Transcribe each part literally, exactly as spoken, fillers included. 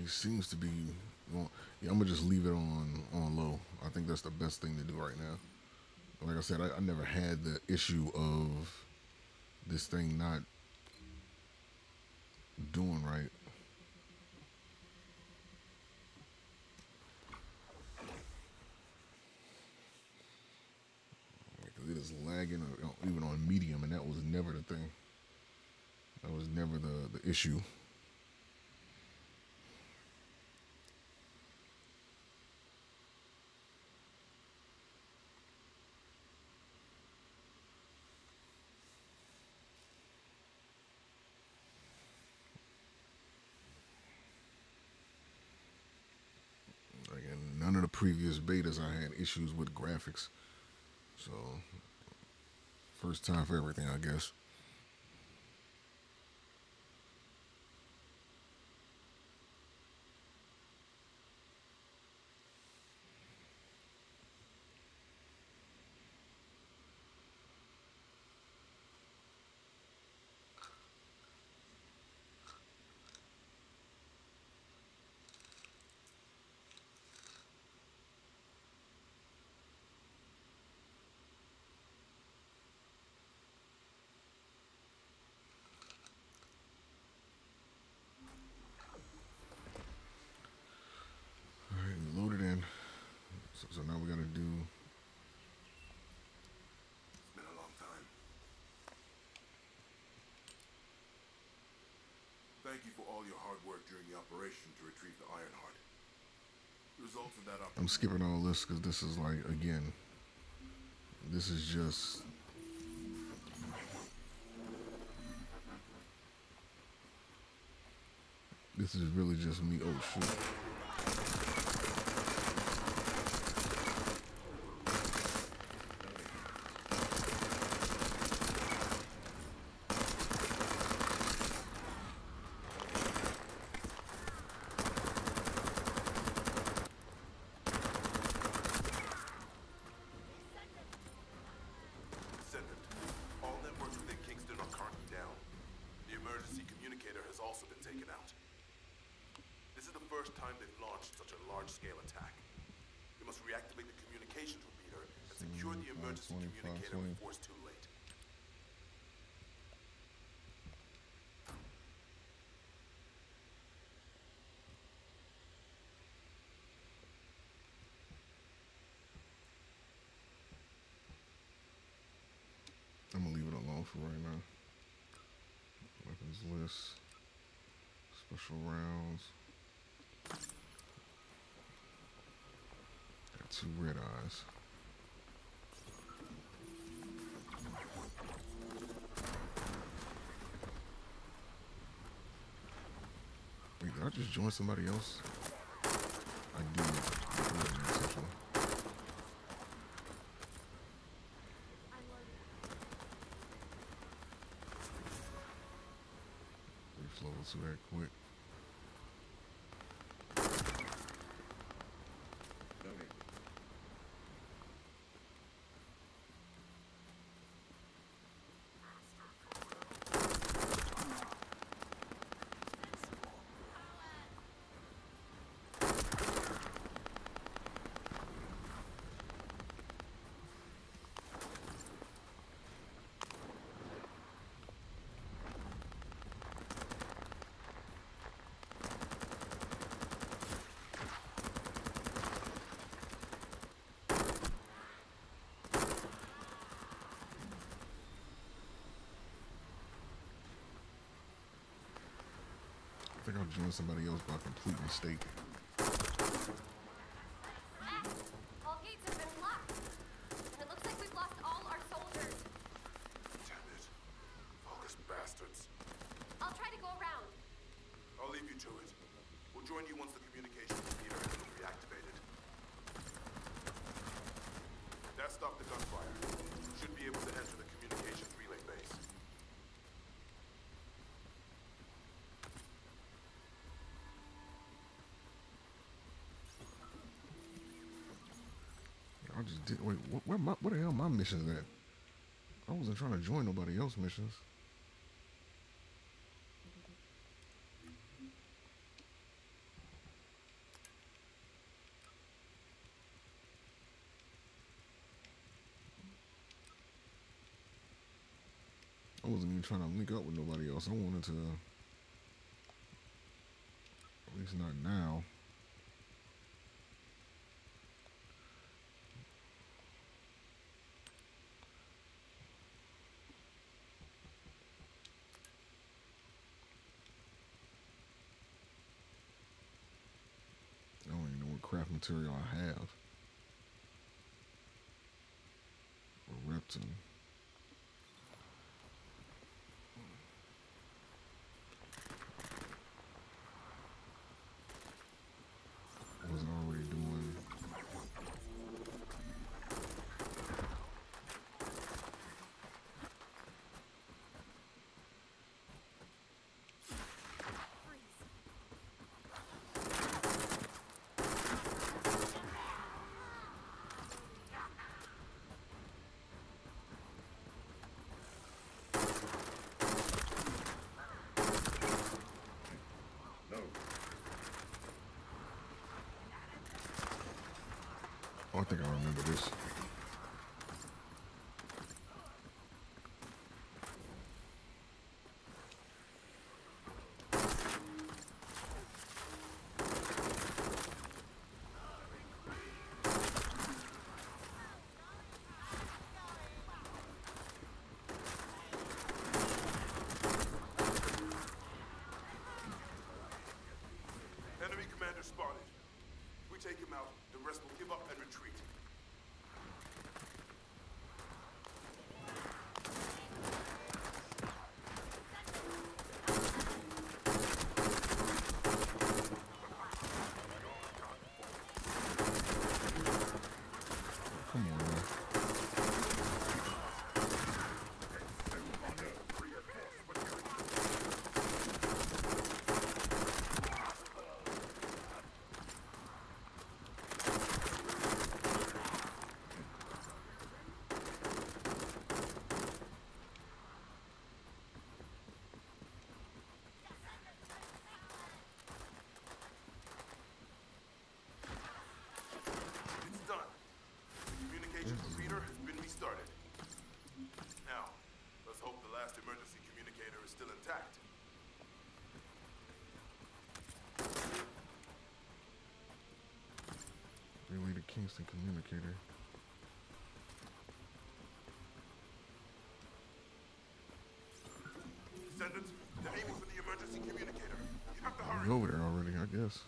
He seems to be. Well, yeah, I'm gonna just leave it on on low. I think that's the best thing to do right now. Like I said, I, I never had the issue of this thing not doing right. It is lagging, even on medium, and that was never the thing. That was never the the issue. Like in none of the previous betas, I had issues with graphics. So, first time for everything, I guess. So now we gotta do. It's been a long time. Thank you for all your hard work during the operation to retrieve the Ironheart. The results of that operation. I'm skipping all this because this is like, again, this is just. This is really just me. Oh shoot. I'm gonna leave it alone for right now. Weapons list, special rounds. Got two red eyes. Wait, did I just join somebody else? I did. Actually. So very quick. I think I'll join somebody else by a complete mistake. All gates have been locked. And it looks like we've lost all our soldiers. Damn it. Vulgus bastards. I'll try to go around. I'll leave you to it. We'll join you once the communication meter has been reactivated. That stopped the gunfire. Should be able to enter the communication relay base. I just did. Wait, what, where my, what the hell my mission's at? I wasn't trying to join nobody else's missions. wasn't even trying to link up with nobody else. I wanted to, at least not now. I don't even know what craft material I have. Or Repton. I think I remember this. Enemy commander spotted. We take him out. The rest will give up and retreat. Come on, man. Relay to Kingston communicator. Descendant, they're aiming for the emergency communicator. You have to hurry. Over there already, I guess.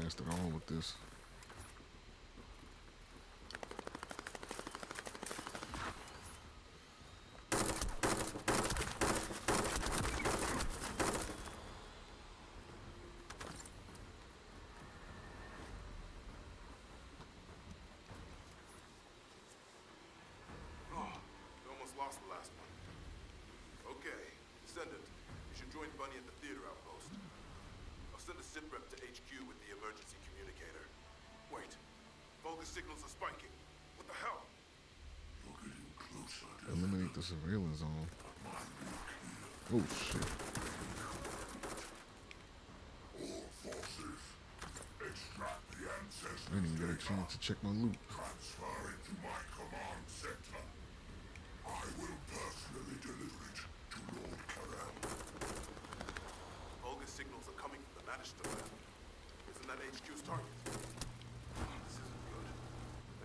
Fast at all with this. and Bunny at the theater outpost. I'll send a sit rep to H Q with the emergency communicator. Wait. Vulgus signals are spiking. What the hell? You're getting closer. Eliminate the surveillance zone. Oh shit. All forces, extract the ancestors. I didn't even get a chance to check my loot. Transfer it to my command center. I will personally deliver it to Lord Carell. Vulgus signals are coming from the Lannister lab. Isn't that H Q's target? This isn't good.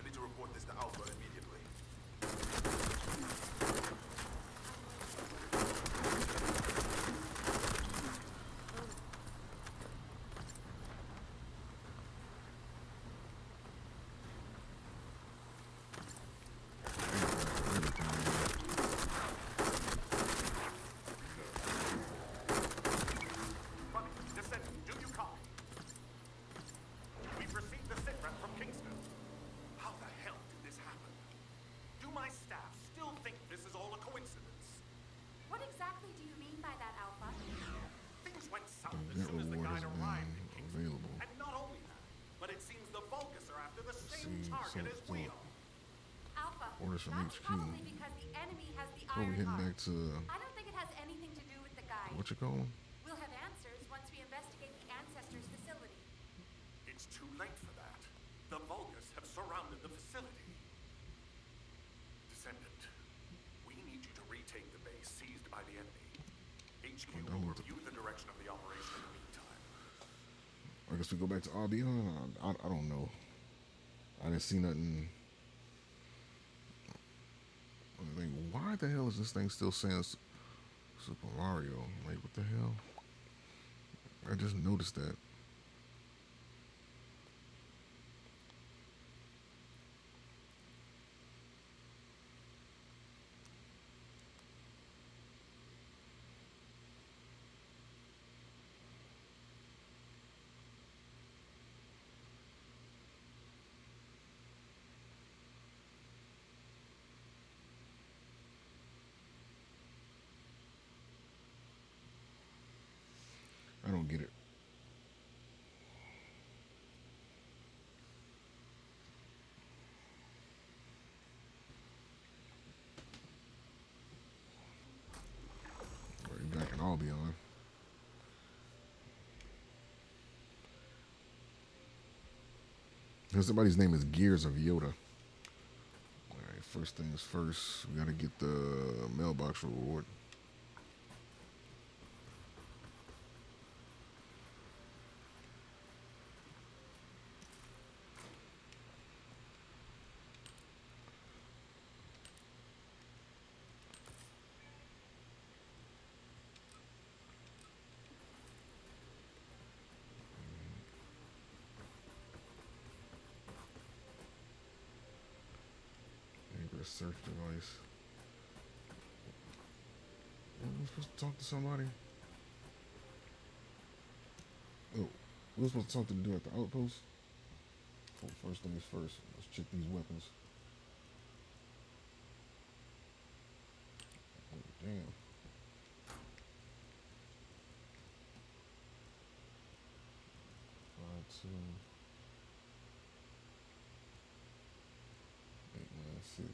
I need to report this to Alpha immediately. Probably because the enemy has the iron heart. I don't think it has anything to do with the guy. What you calling? We'll have answers once we investigate the ancestors' facility. It's too late for that. The Vulgus have surrounded the facility. Descendant, we need you to retake the base seized by the enemy. H Q will review the direction of the operation in the meantime. I guess we go back to Albion. I, I, I don't know. I didn't see nothing. I mean, why the hell is this thing still saying Super Mario? Like, what the hell? I just noticed that. I don't get it. We're back in Albion. Somebody's name is Gears of Yoda. Alright, first things first, we gotta get the mailbox reward. Search device. We were supposed to talk to somebody. Oh, we were supposed to talk to the dude at the outpost. Well, first things first, let's check these weapons. Oh, damn. Five, two, eight, nine, six.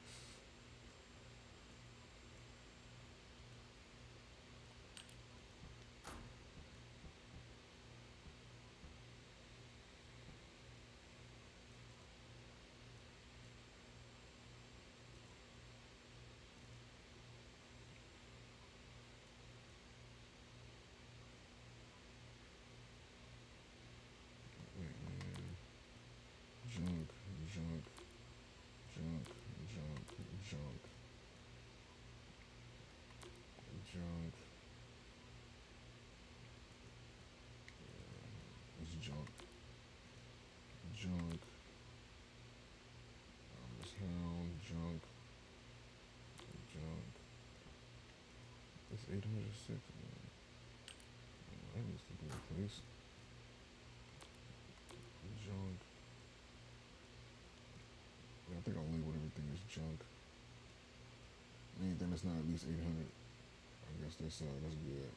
Junk, junk, this hound, junk, junk. That's eight hundred six. That needs to be replaced. Junk. Yeah, I think I'll label everything as junk. Anything that's not at least eight hundred. I guess that's uh, that's good.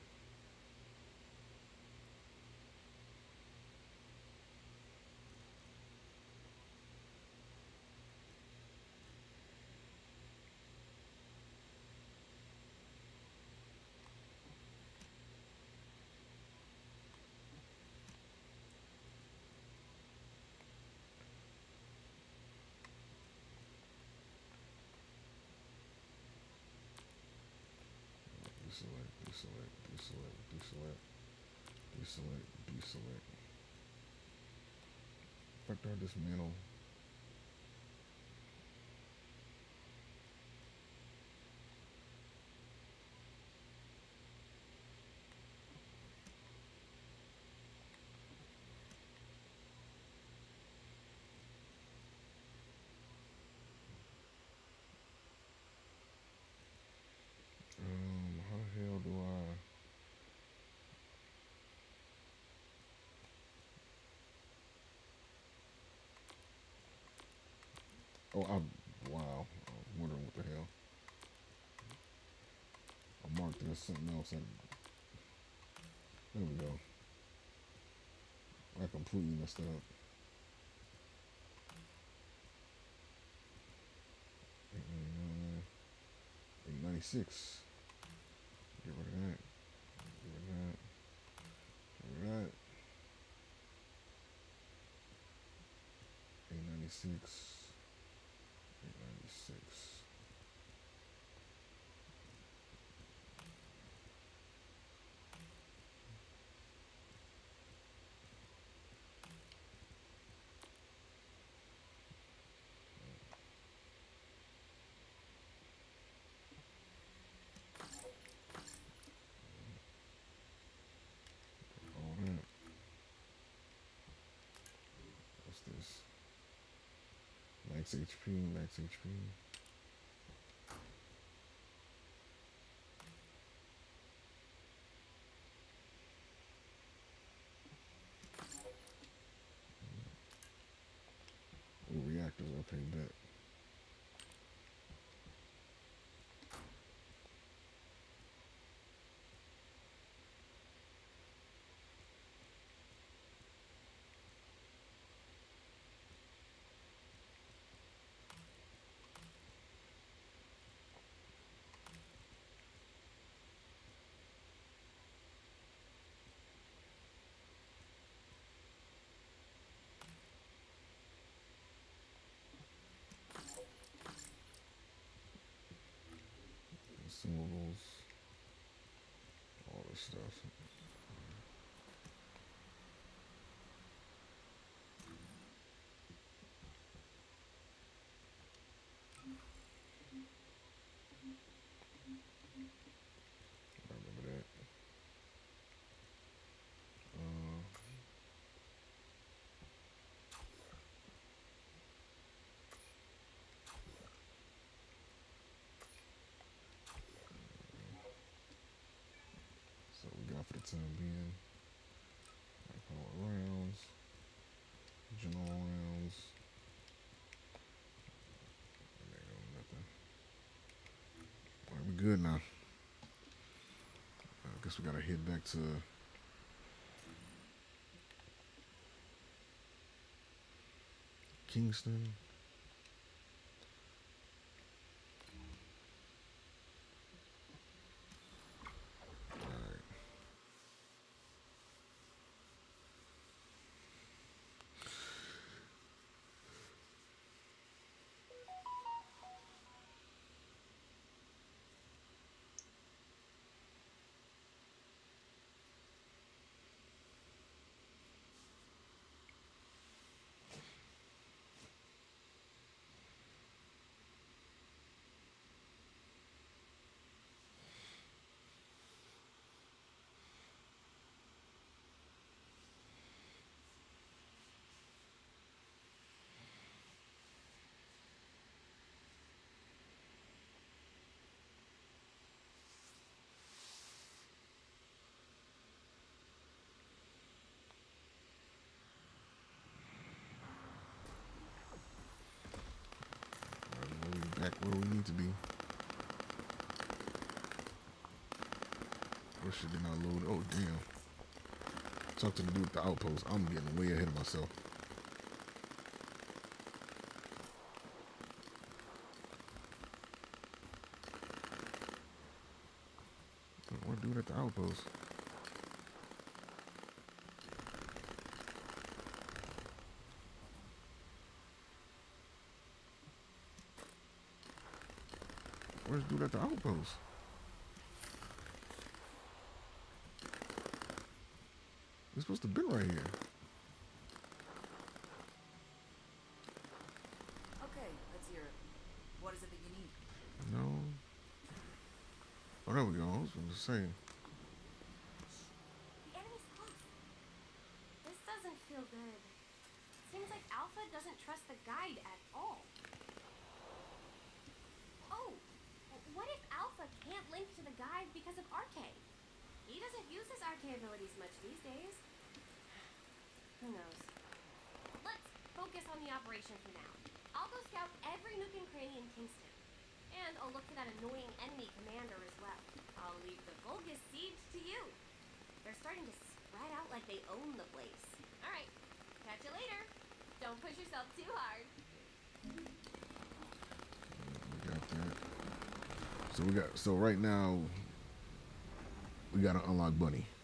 deselect, deselect, deselect, deselect, deselect. Fuck out this middle. Oh, I'm, wow. I'm wondering what the hell. I marked it as something else. And there we go. I completely messed it up. eight ninety-six. Get rid of that. Get rid of that. Get rid of that. eight ninety-six. eight ninety-six. All right. What's this? Max H P, max H P. Ooh, reactors, I'll take that. Consumables, all this stuff. I remember that. Uh, for the time being, all rounds, general rounds, there go nothing. All right, we good now. I guess we gotta head back to Kingston. Where do we need to be? Where should they not load? Oh, damn. Something to do with the outpost. I'm getting way ahead of myself. We're doing at the outpost. Where's dude at the outpost? We're supposed to have been right here. Okay, let's hear it. What is it that you need? No. Oh, there we go. I was going to say. The enemy's close. This doesn't feel good. Seems like Alpha doesn't trust the guide at all. Oh, what if Alpha can't link to the guide because of R K? He doesn't use his R K abilities much these days. Who knows? Let's focus on the operation for now. I'll go scout every nook and cranny in Kingston. And I'll look for that annoying enemy commander as well. I'll leave the Vulgus siege to you. They're starting to spread out like they own the place. Alright, catch you later. Don't push yourself too hard. We got that. So we got, so right now, we gotta unlock Bunny.